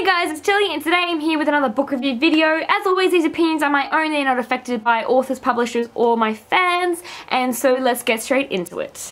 Hey guys, it's Tilly, and today I'm here with another book review video. As always, these opinions are my own, they're not affected by authors, publishers, or my fans, and so let's get straight into it.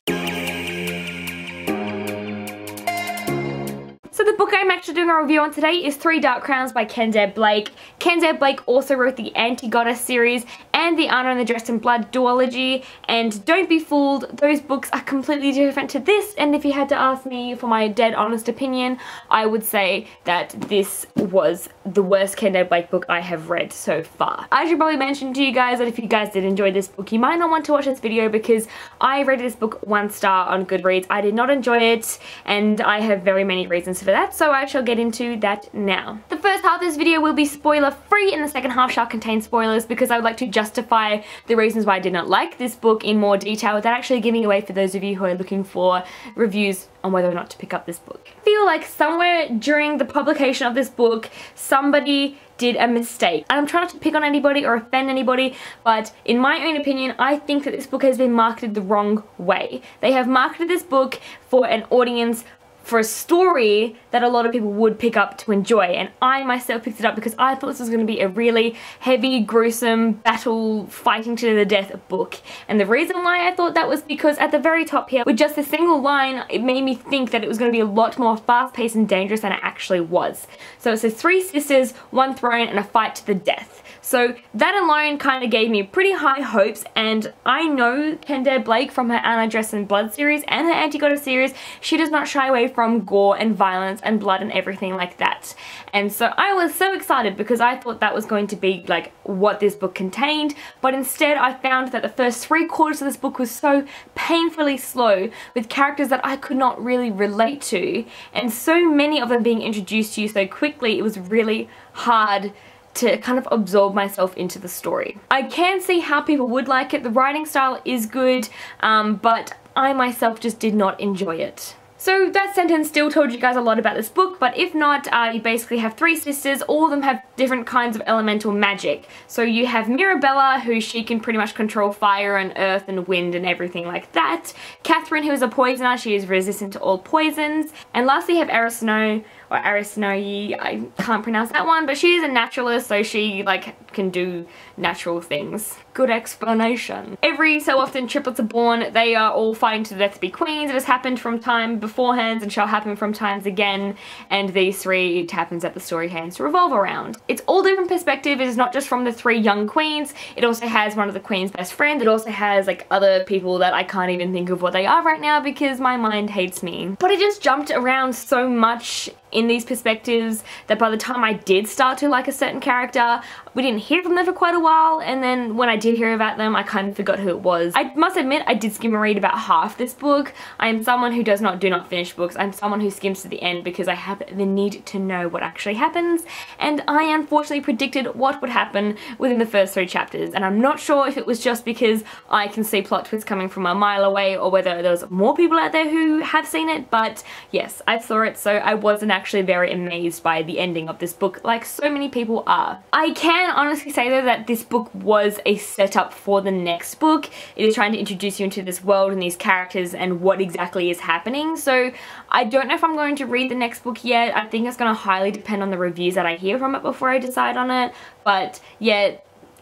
So the book I'm actually doing a review on today is Three Dark Crowns by Kendare Blake. Kendare Blake also wrote the Anti-Goddess series and the Anna and the Dressed in Blood duology, and don't be fooled, those books are completely different to this, and if you had to ask me for my dead honest opinion, I would say that this was the worst Kendare Blake book I have read so far. I should probably mention to you guys that if you guys did enjoy this book, you might not want to watch this video because I rated this book 1 star on Goodreads. I did not enjoy it, and I have very many reasons for that, so I shall get into that now. The first half of this video will be spoiler free and the second half shall contain spoilers because I would like to justify the reasons why I did not like this book in more detail without actually giving away for those of you who are looking for reviews on whether or not to pick up this book. I feel like somewhere during the publication of this book somebody did a mistake. I'm trying not to pick on anybody or offend anybody, but in my own opinion, I think that this book has been marketed the wrong way. They have marketed this book for an audience for a story that a lot of people would pick up to enjoy, and I myself picked it up because I thought this was going to be a really heavy, gruesome, battle, fighting to the death book. And the reason why I thought that was because at the very top here, with just a single line, it made me think that it was going to be a lot more fast-paced and dangerous than it actually was. So it says 3 sisters, 1 throne, and a fight to the death. So that alone kind of gave me pretty high hopes, and I know Kendare Blake from her Anna Dressed in Blood series and her Anti-Goddess series, she does not shy away from gore and violence and blood and everything like that. And so I was so excited because I thought that was going to be like what this book contained, but instead I found that the first 3/4 of this book was so painfully slow with characters that I could not really relate to, and so many of them being introduced to you so quickly, it was really hard to kind of absorb myself into the story. I can see how people would like it, the writing style is good, but I myself just did not enjoy it. So that sentence still told you guys a lot about this book, but if not, you basically have 3 sisters, all of them have different kinds of elemental magic. So you have Mirabella, who she can pretty much control fire and earth and wind and everything like that. Catherine, who is a poisoner, she is resistant to all poisons. And lastly you have Arsinoe, or Arsinoe, I can't pronounce that one, but she is a naturalist, so she like can do natural things. Good explanation. Every so often triplets are born, they are all fighting to the death to be queens. It has happened from time beforehand and shall happen from times again, and these 3, it happens that the story hands to revolve around. It's all different perspective, it is not just from the 3 young queens, it also has one of the queen's best friends, it also has like other people that I can't even think of what they are right now because my mind hates me. But it just jumped around so much in these perspectives that by the time I did start to like a certain character, we didn't hear from them for quite a while, and then when I did hear about them I kind of forgot who it was. I must admit I did skim and read about half this book. I am someone who does not finish books. I'm someone who skims to the end because I have the need to know what actually happens, and I unfortunately predicted what would happen within the first 3 chapters, and I'm not sure if it was just because I can see plot twists coming from a mile away or whether there's more people out there who have seen it, but yes, I saw it, so I wasn't actually very amazed by the ending of this book like so many people are. I can honestly say though that this book was a setup for the next book. It is trying to introduce you into this world and these characters and what exactly is happening. So I don't know if I'm going to read the next book yet. I think it's going to highly depend on the reviews that I hear from it before I decide on it. But yeah,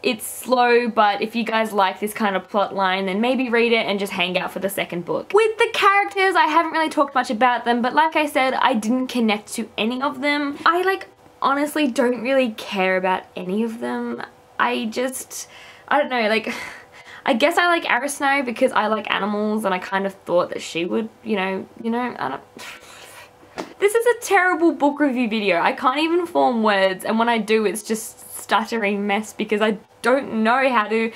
it's slow, but if you guys like this kind of plot line, then maybe read it and just hang out for the second book. With the characters, I haven't really talked much about them, but like I said, I didn't connect to any of them. I like honestly don't really care about any of them. I don't know, like I guess I like Arsinoe because I like animals and I kind of thought that she would, you know, I don't... This is a terrible book review video. I can't even form words, and when I do it's just stuttering mess because I don't know how to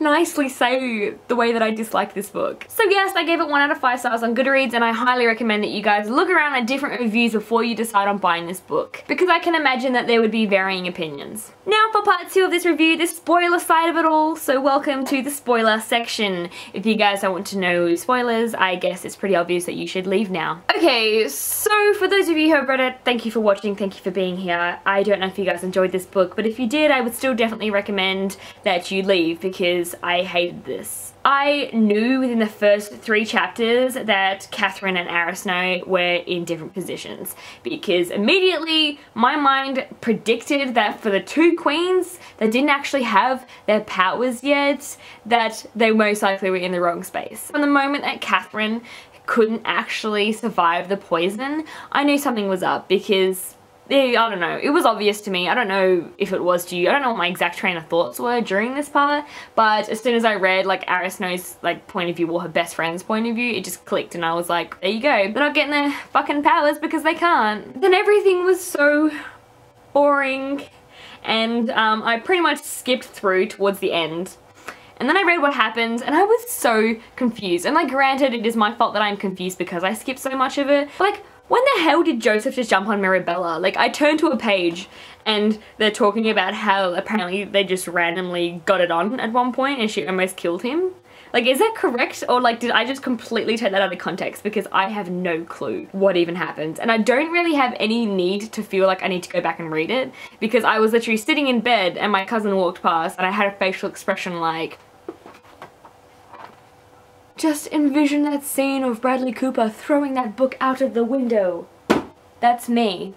nicely say the way that I dislike this book. So yes, I gave it 1 out of 5 stars on Goodreads, and I highly recommend that you guys look around at different reviews before you decide on buying this book because I can imagine that there would be varying opinions. Now for part 2 of this review, the spoiler side of it all, so welcome to the spoiler section. If you guys don't want to know spoilers, I guess it's pretty obvious that you should leave now. Okay, so for those of you who have read it, thank you for watching, thank you for being here. I don't know if you guys enjoyed this book, but if you did, I would still definitely recommend that you leave because I hated this. I knew within the first 3 chapters that Catherine and Ari Snow were in different positions, because immediately my mind predicted that for the 2 queens that didn't actually have their powers yet, that they most likely were in the wrong space. From the moment that Catherine couldn't actually survive the poison, I knew something was up, because I don't know, it was obvious to me. I don't know if it was to you. I don't know what my exact train of thoughts were during this part, but as soon as I read like Ari Snow's like point of view, or her best friend's point of view, it just clicked and I was like, there you go. They're not getting their fucking powers because they can't. Then everything was so boring, and I pretty much skipped through towards the end. And then I read what happened and I was so confused. And like, granted, it is my fault that I'm confused because I skipped so much of it. But, like, when the hell did Joseph just jump on Mirabella? Like, I turned to a page and they're talking about how apparently they just randomly got it on at one point and she almost killed him. Like, is that correct? Or like, did I just completely take that out of context? Because I have no clue what even happened. And I don't really have any need to feel like I need to go back and read it, because I was literally sitting in bed and my cousin walked past and I had a facial expression like, just envision that scene of Bradley Cooper throwing that book out of the window. That's me.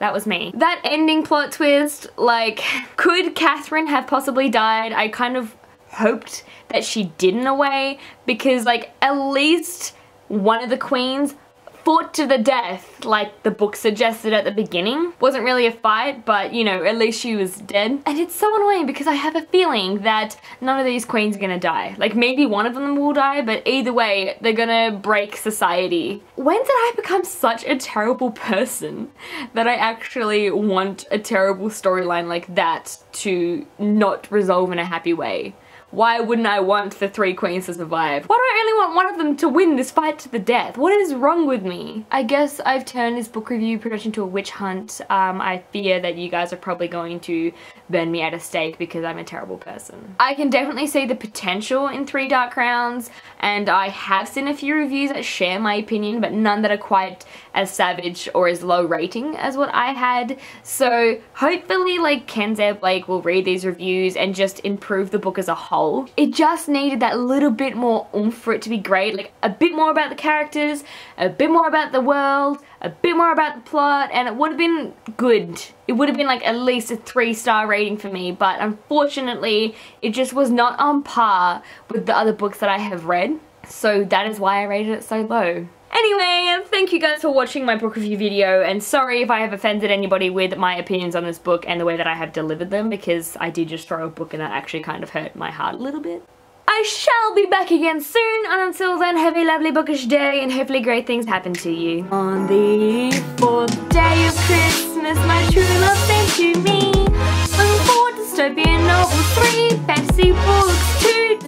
That was me. That ending plot twist, like, could Catherine have possibly died? I kind of hoped that she did in a way, because like at least one of the queens fought to the death, like the book suggested at the beginning. Wasn't really a fight, but you know, at least she was dead. And it's so annoying because I have a feeling that none of these queens are gonna die. Like, maybe one of them will die, but either way, they're gonna break society. When did I become such a terrible person that I actually want a terrible storyline like that to not resolve in a happy way? Why wouldn't I want the 3 queens to survive? Why do I only want one of them to win this fight to the death? What is wrong with me? I guess I've turned this book review pretty much into a witch hunt. I fear that you guys are probably going to burn me at a stake because I'm a terrible person. I can definitely see the potential in Three Dark Crowns, and I have seen a few reviews that share my opinion, but none that are quite as savage or as low rating as what I had. So hopefully like Kendare Blake will read these reviews and just improve the book as a whole. It just needed that little bit more oomph for it to be great. Like, a bit more about the characters, a bit more about the world, a bit more about the plot, and it would have been good. It would have been like at least a 3-star rating for me, but unfortunately it just was not on par with the other books that I have read, so that is why I rated it so low. Anyway, thank you guys for watching my book review video, and sorry if I have offended anybody with my opinions on this book and the way that I have delivered them, because I did just throw a book and that actually kind of hurt my heart a little bit. I shall be back again soon, and until then, have a lovely bookish day, and hopefully great things happen to you. On the 4th day of Christmas, my true love sent to me.